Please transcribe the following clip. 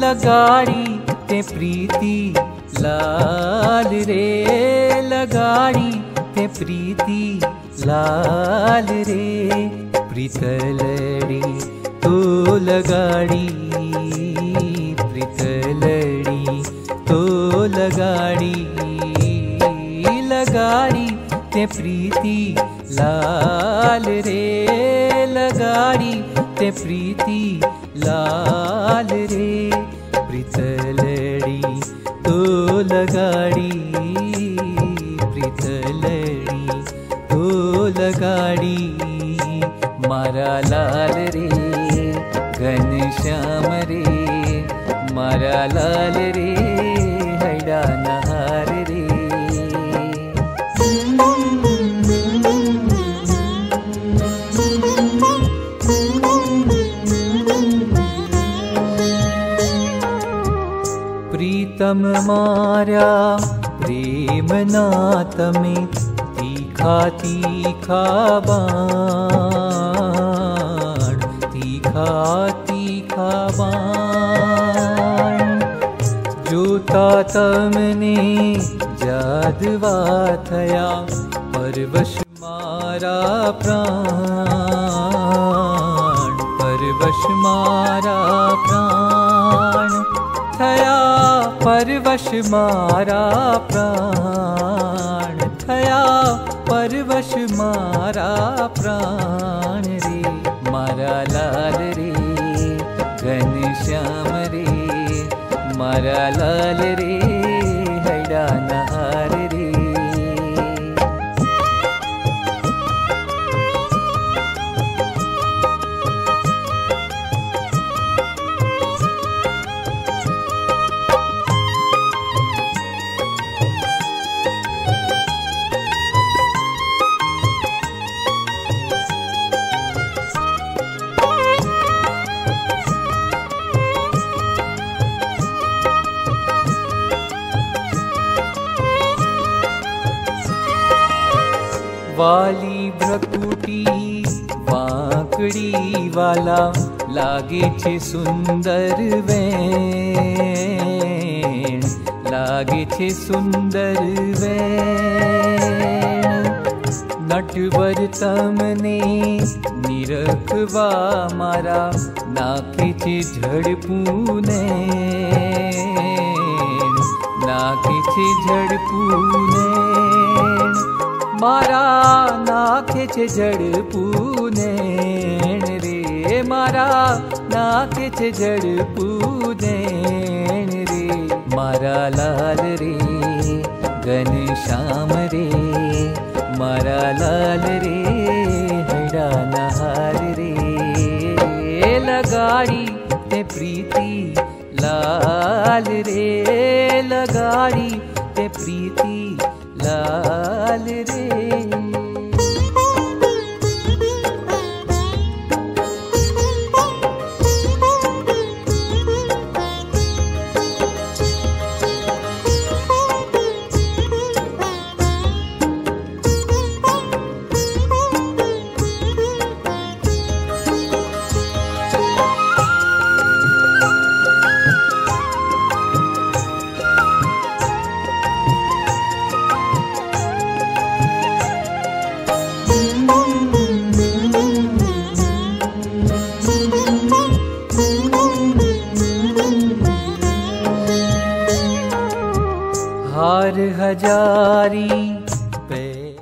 लगाड़ी ते प्रीति लाल रे, लगाड़ी ते प्रीति लाल रे, प्रीतलड़ी तो लगाड़ी, प्रीतलड़ी तो लगाड़ी, लगाड़ी ते प्रीति लाल रे, लगाड़ी ते प्रीति लाल रे, प्रीतलड़ी तो लगाड़ी, प्रीतलड़ी तो लगाड़ी, मारा लाल रे घनश्याम रे, मारा लाल रे हैडा नहार रे। प्रीतम मारा प्रेम नात में तीखा तीखा बाण, तीखा तीखा बाण जोता तमने जादवा थया, परवश मारा प्राण, परवश मारा प्राण थया, परवश मारा प्राण थया, परवश मारा प्राण रे, मारा लाल रे घनश्याम रे, मारा लाल रे हैडा नहार रे। वाली भ्रकुटी वाकड़ी वाला लागे छे सुंदर वेण, लागे छे सुंदर वेण नटवर तमने निरखवा मारा, नाके छे झड़पूने, नाके छे झड़पूने मारा, नाखे छे जड़ पूनेण रे, मारा नाखे छे जड़ पूनेण रे, मारा लाल रे घनश्याम रे, मारा लाल रे हैडा नहार रे, लगाड़ी ते प्रीति लाल रे, लगाड़ी ते प्रीति लाल रे। हर हजारी पे